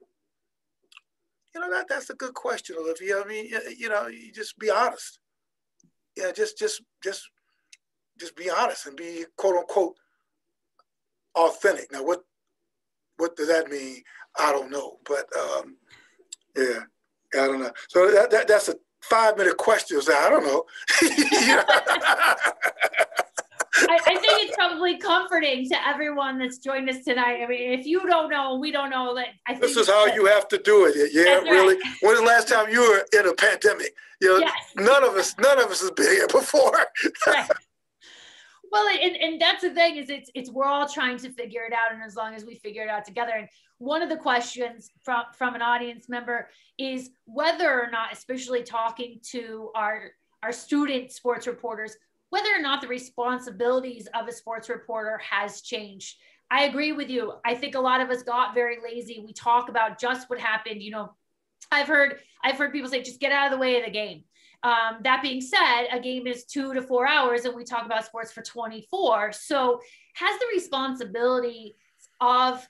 you know, that, that's a good question, Olivia. I mean, you know, you just be honest. Yeah, just, just, just, just be honest and be quote unquote authentic. Now, what, what does that mean? I don't know, but um, yeah, I don't know. So that, that that's a five minute question. So I don't know. I, I think it's probably comforting to everyone that's joined us tonight. I mean, if you don't know, we don't know. Like, I think this is how you have to do it. Yeah, really. Right. When's the last time you were in a pandemic? You know, yes. none of us, none of us has been here before. Right. Well, and, and that's the thing is it's, it's, we're all trying to figure it out. And as long as we figure it out together. And one of the questions from, from an audience member is whether or not, especially talking to our, our student sports reporters, whether or not the responsibilities of a sports reporter has changed. I agree with you. I think a lot of us got very lazy. We talk about just what happened. You know, I've heard, I've heard people say, just get out of the way of the game. Um, that being said, a game is two to four hours and we talk about sports for twenty-four. So has the responsibility of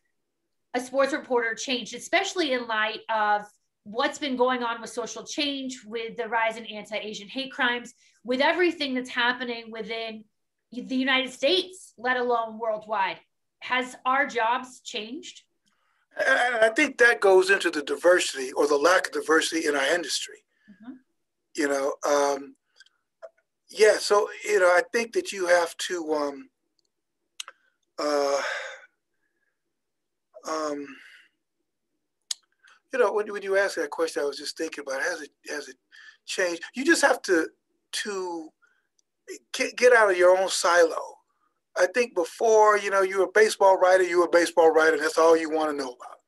a sports reporter changed, especially in light of what's been going on with social change, with the rise in anti-Asian hate crimes, with everything that's happening within the United States, let alone worldwide? Has our jobs changed? And I think that goes into the diversity or the lack of diversity in our industry. Mm-hmm. You know, um, yeah, so, you know, I think that you have to, um, uh, um, you know, when, when you asked that question, I was just thinking about, has it, has it changed? You just have to, to get, get out of your own silo. I think before, you know, you were a baseball writer, you were a baseball writer, that's all you want to know about,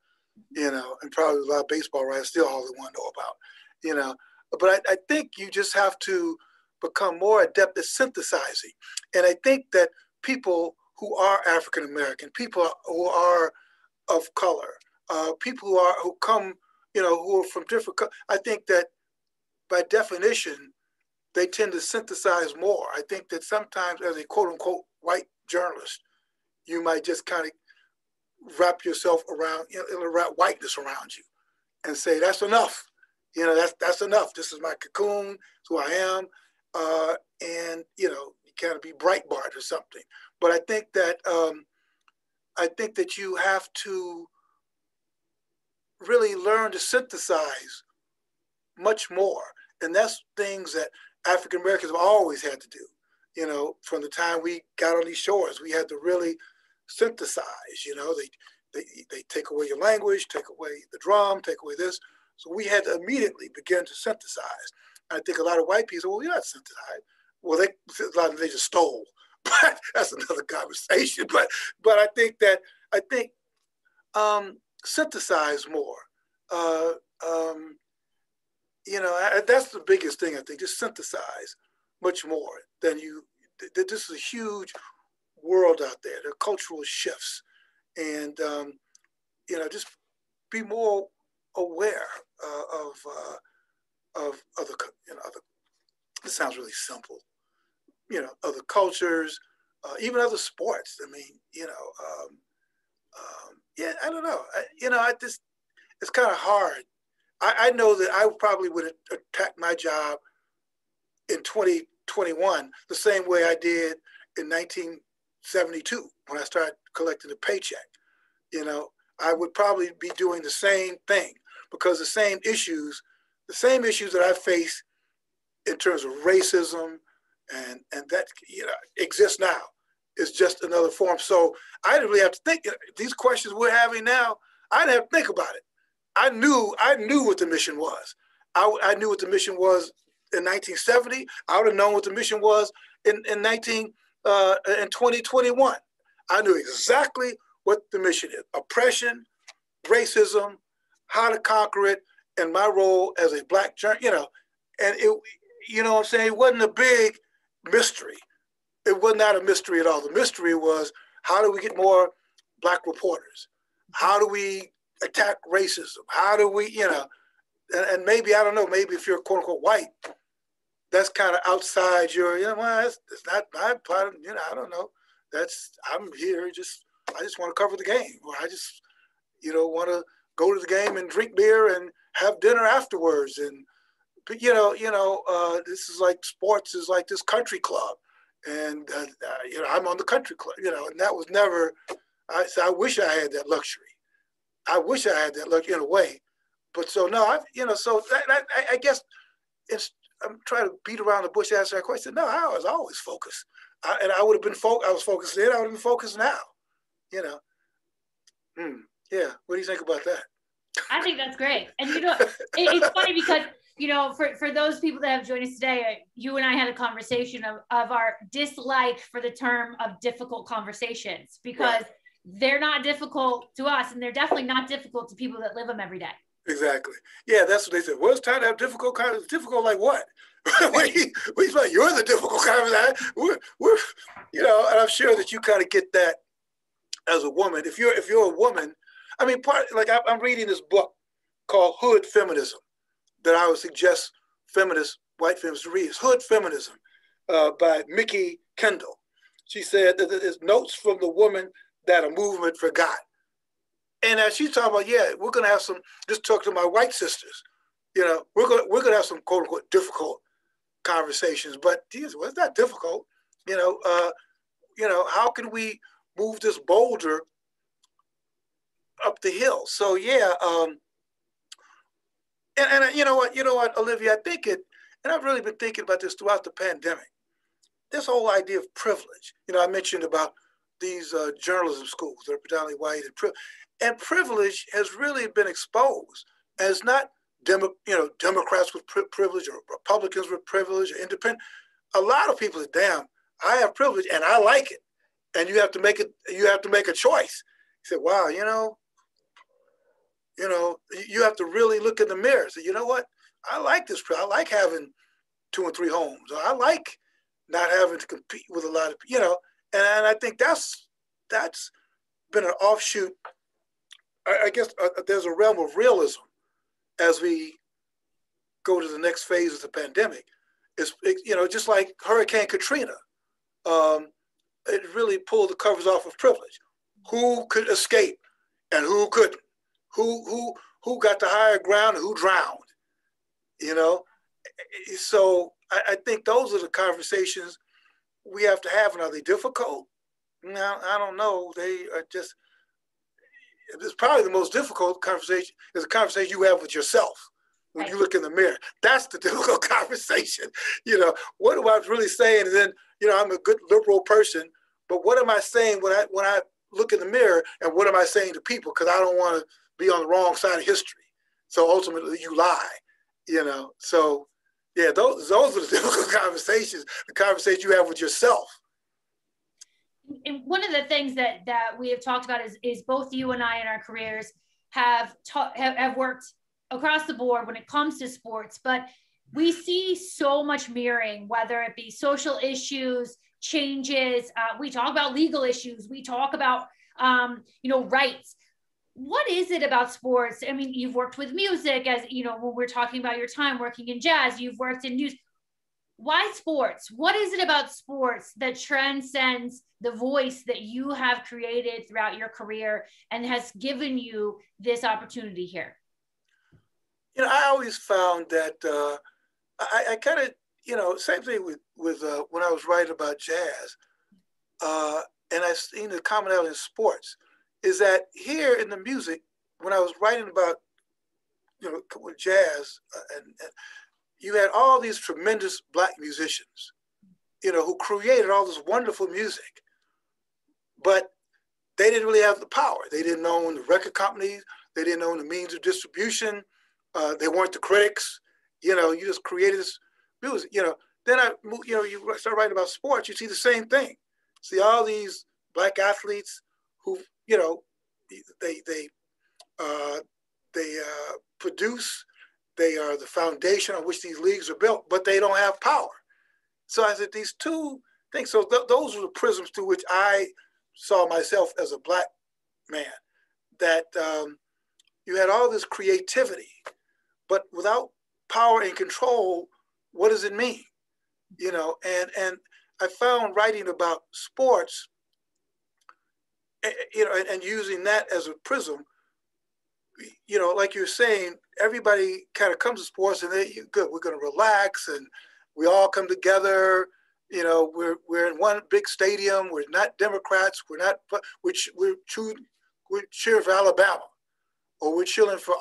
you know, and probably a lot of baseball writers still all they want to know about, you know. But I, I think you just have to become more adept at synthesizing. And I think that people who are African-American, people who are of color, uh, people who are who come, you know, who are from different, I think that by definition, they tend to synthesize more. I think that sometimes as a quote unquote white journalist, you might just kind of wrap yourself around, you know, wrap whiteness around you and say, that's enough. You know, that's that's enough. This is my cocoon. It's who I am. Uh, and, you know, you kind of be Breitbart or something. But I think that um, I think that you have to really learn to synthesize much more. And that's things that African Americans have always had to do. You know, from the time we got on these shores, we had to really synthesize. You know, they, they, they take away your language, take away the drum, take away this. So we had to immediately begin to synthesize. I think a lot of white people, well, we're not synthesized. Well, they a lot of they just stole, but that's another conversation. But but I think that I think um, synthesize more. Uh, um, you know, I, that's the biggest thing I think. Just synthesize much more than you. Th this is a huge world out there. There are cultural shifts, and um, you know, just be more aware uh, of uh, of other, you know, other. It sounds really simple, you know, other cultures, uh, even other sports. I mean, you know, um, um, yeah, I don't know. I, you know, I just it's kind of hard. I, I know that I probably would attack my job in twenty twenty-one the same way I did in nineteen seventy-two when I started collecting a paycheck. You know, I would probably be doing the same thing because the same issues, the same issues that I face in terms of racism and, and that, you know, exists now. It's just another form. So I didn't really have to think, these questions we're having now, I didn't have to think about it. I knew, I knew what the mission was. I, I knew what the mission was in nineteen seventy. I would have known what the mission was in, in, nineteen, uh, in twenty twenty-one. I knew exactly what the mission is: oppression, racism, how to conquer it, and my role as a black journalist, you know, and it, you know what I'm saying? It wasn't a big mystery. It was not a mystery at all. The mystery was, how do we get more black reporters? How do we attack racism? How do we, you know, and, and maybe, I don't know, maybe if you're quote unquote white, that's kind of outside your, you know, well, it's, it's not my part, you know, I don't know. That's, I'm here just, I just want to cover the game, or I just, you know, want to go to the game and drink beer and have dinner afterwards. And, but you know, you know, uh, this is like, sports is like this country club, and uh, you know, I'm on the country club, you know, and that was never. I so I wish I had that luxury. I wish I had that luxury in a way, but so no, I, you know, so that, I, I guess it's, I'm trying to beat around the bush to answer that question. No, I was always focused, I, and I would have been fo I was focused then. I would have been focused now. You know, mm, yeah. What do you think about that? I think that's great. And you know, it, it's funny because, you know, for, for those people that have joined us today, you and I had a conversation of, of our dislike for the term of difficult conversations, because right. They're not difficult to us, and they're definitely not difficult to people that live them every day. Exactly. Yeah, that's what they said. Well, it's time to have difficult conversations. Difficult like what? we, we like, you're the difficult conversation. We're, we're, you know, and I'm sure that you kind of get that as a woman. If you're if you're a woman, I mean, part like I, I'm reading this book called Hood Feminism that I would suggest feminists, white feminists, read. It's Hood Feminism uh, by Mickey Kendall. She said that there's notes from the woman that a movement forgot. And as she's talking about, yeah, we're going to have some, just talk to my white sisters, you know, we're going we're gonna have some quote unquote difficult conversations, but geez, well, it's not difficult. You know, uh, you know, how can we move this boulder up the hill? So yeah, um, and, and you know what, you know what, Olivia, I think it, and I've really been thinking about this throughout the pandemic, this whole idea of privilege. You know, I mentioned about these uh, journalism schools that are predominantly white, and privilege. And privilege has really been exposed as not, demo, you know, Democrats with pri privilege or Republicans with privilege or independent. A lot of people are, damn, I have privilege and I like it. And you have to make it. You have to make a choice. You say, wow, you know, you know, you have to really look in the mirror and say, you know what? I like this. I like having two and three homes. I like not having to compete with a lot of, you know. And, and I think that's that's been an offshoot. I guess uh, there's a realm of realism as we go to the next phase of the pandemic. It's, it, you know, just like Hurricane Katrina, um, it really pulled the covers off of privilege. Who could escape and who couldn't? Who who who got the higher ground and who drowned? You know, so I, I think those are the conversations we have to have. And are they difficult? Now I don't know. They are just. It's probably the most difficult conversation is a conversation you have with yourself when you look in the mirror. That's the difficult conversation. You know, what am I really saying? And then, you know, I'm a good liberal person, but what am I saying when I when I look in the mirror, and what am I saying to people? Because I don't want to be on the wrong side of history. So ultimately, you lie. You know, so yeah, those those are the difficult conversations. The conversation you have with yourself. And one of the things that that we have talked about is is both you and I in our careers have ta have, have worked across the board when it comes to sports, but we see so much mirroring, whether it be social issues, changes. Uh, we talk about legal issues. We talk about um, you know, rights. What is it about sports? I mean, you've worked with music, as you know, when we're talking about your time working in jazz. You've worked in news. Why sports? What is it about sports that transcends the voice that you have created throughout your career and has given you this opportunity here? You know, I always found that uh, I, I kind of, you know, same thing with, with uh, when I was writing about jazz, uh, and I've seen the commonality in sports, is that here in the music, when I was writing about, you know, with jazz uh, and, and you had all these tremendous Black musicians, you know, who created all this wonderful music, but they didn't really have the power. They didn't own the record companies. They didn't own the means of distribution. Uh, they weren't the critics. You know, you just created this music. You know, then I, you know, you start writing about sports. You see the same thing. See all these Black athletes who, you know, they they uh, they uh, produce. They are the foundation on which these leagues are built, but they don't have power. So I said, these two things, so th those were the prisms through which I saw myself as a Black man, that um, you had all this creativity, but without power and control, what does it mean? You know, and, and I found writing about sports, you know, and, and using that as a prism, you know, like you're saying, everybody kind of comes to sports and they, good, we're going to relax and we all come together. You know, we're, we're in one big stadium. We're not Democrats. We're not, we're, we're, cheering, we're cheering for Alabama, or we're cheering for,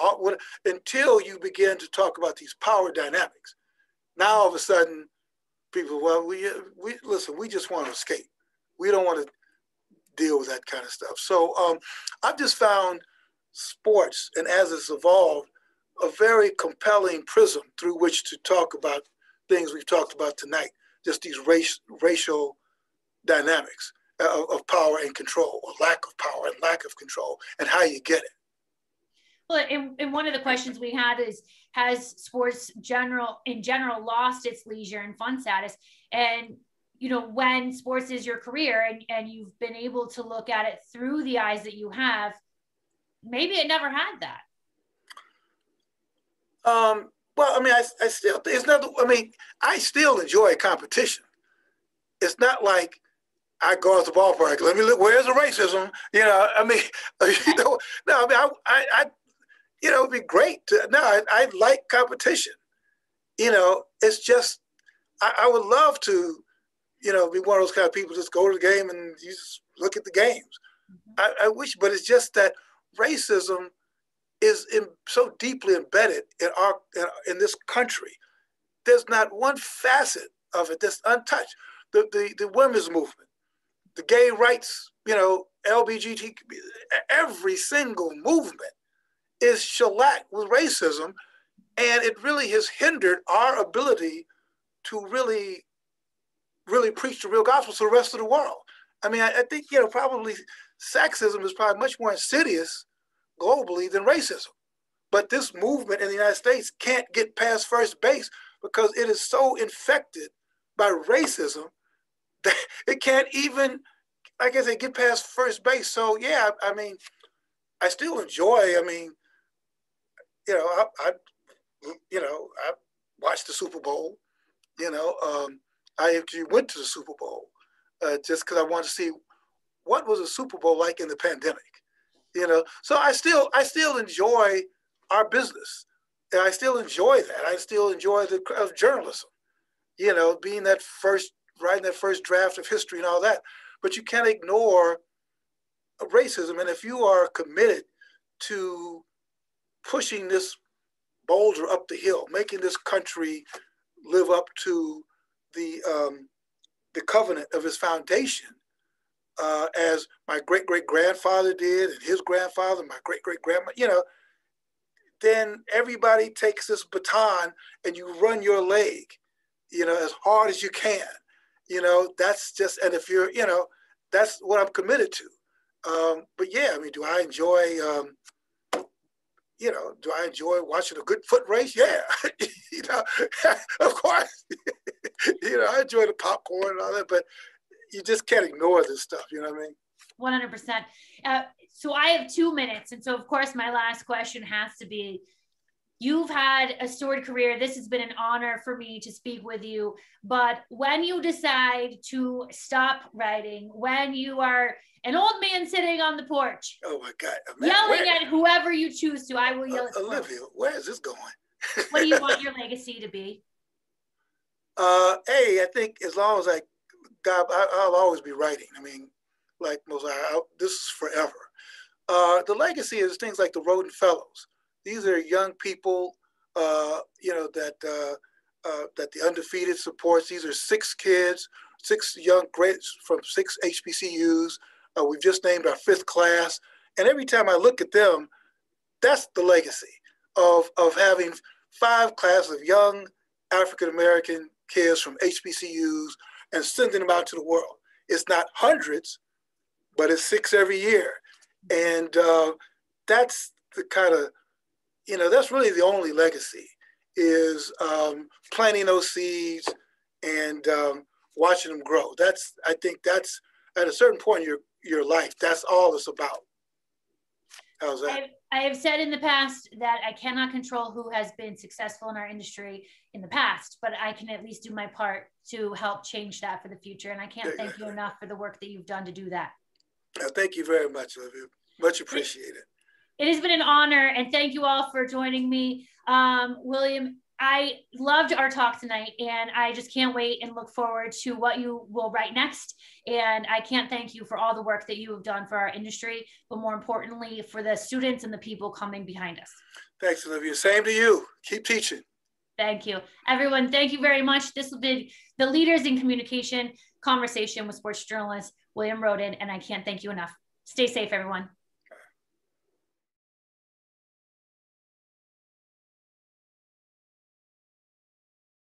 until you begin to talk about these power dynamics. Now, all of a sudden, people, well, we, we listen, we just want to escape. We don't want to deal with that kind of stuff. So um, I've just found sports, and as it's evolved, a very compelling prism through which to talk about things we've talked about tonight, just these race, racial dynamics of, of power and control, or lack of power and lack of control, and how you get it. Well, and, and one of the questions we had is, has sports general in general lost its leisure and fun status? And you know, when sports is your career and, and you've been able to look at it through the eyes that you have, maybe it never had that. Um, well, I mean, I, I still think it's not, I mean, I still enjoy competition. It's not like I go out the ballpark, let me look, where's the racism? You know, I mean, you know, no, I mean, I, I, I you know, it'd be great to, no, I, I like competition. You know, it's just, I, I would love to, you know, be one of those kind of people just go to the game and you just look at the games. I, I wish, but it's just that racism is in, so deeply embedded in our in, in this country. There's not one facet of it that's untouched. The the, the women's movement, the gay rights, you know, L G B T, every single movement is shellacked with racism, and it really has hindered our ability to really. really preach the real gospel to the rest of the world. I mean, I, I think, you know, probably sexism is probably much more insidious globally than racism. But this movement in the United States can't get past first base because it is so infected by racism that it can't even, like I say, get past first base. So yeah, I, I mean, I still enjoy, I mean, you know, I, I you know, I watched the Super Bowl, you know, um, I actually went to the Super Bowl uh, just because I wanted to see what was a Super Bowl like in the pandemic, you know? So I still I still enjoy our business. And I still enjoy that. I still enjoy the of journalism, you know, being that first, writing that first draft of history and all that. But you can't ignore racism. And if you are committed to pushing this boulder up the hill, making this country live up to the um, the covenant of his foundation, uh, as my great-great-grandfather did, and his grandfather, my great-great-grandma, you know, then everybody takes this baton and you run your leg, you know, as hard as you can. You know, that's just, and if you're, you know, that's what I'm committed to. Um, but yeah, I mean, do I enjoy, um, you know, do I enjoy watching a good foot race? Yeah, you know, of course. You know, I enjoy the popcorn and all that, but you just can't ignore this stuff. You know what I mean? one hundred percent. Uh, so I have two minutes. And so, of course, my last question has to be, you've had a storied career. This has been an honor for me to speak with you. But when you decide to stop writing, when you are an old man sitting on the porch, oh my God, man, yelling where, at whoever you choose to, I will yell uh, at Olivia, where is this going? What do you want your legacy to be? Uh, hey, I think as long as I, God, I, I'll always be writing. I mean, like most, I, I, this is forever. Uh, the legacy is things like the Rhoden Fellows. These are young people, uh, you know, that uh, uh, that the Undefeated supports. These are six kids, six young grads from six H B C Us. Uh, we've just named our fifth class. And every time I look at them, that's the legacy of, of having five classes of young African-American kids from H B C Us and sending them out to the world. It's not hundreds, but it's six every year. And uh, that's the kind of, you know, that's really the only legacy is um, planting those seeds and um, watching them grow. That's, I think that's, at a certain point in your, your life, that's all it's about. How's that? I I have said in the past that I cannot control who has been successful in our industry in the past, but I can at least do my part to help change that for the future. And I can't yeah, thank yeah, you yeah. enough for the work that you've done to do that. Yeah, thank you very much, Olivia. Much appreciated. It, it has been an honor, and thank you all for joining me. Um, William, I loved our talk tonight, and I just can't wait and look forward to what you will write next. And I can't thank you for all the work that you have done for our industry, but more importantly, for the students and the people coming behind us. Thanks, Olivia. Same to you. Keep teaching. Thank you. Everyone, thank you very much. This will be the Leaders in Communication conversation with sports journalist William Rhoden, and I can't thank you enough. Stay safe, everyone.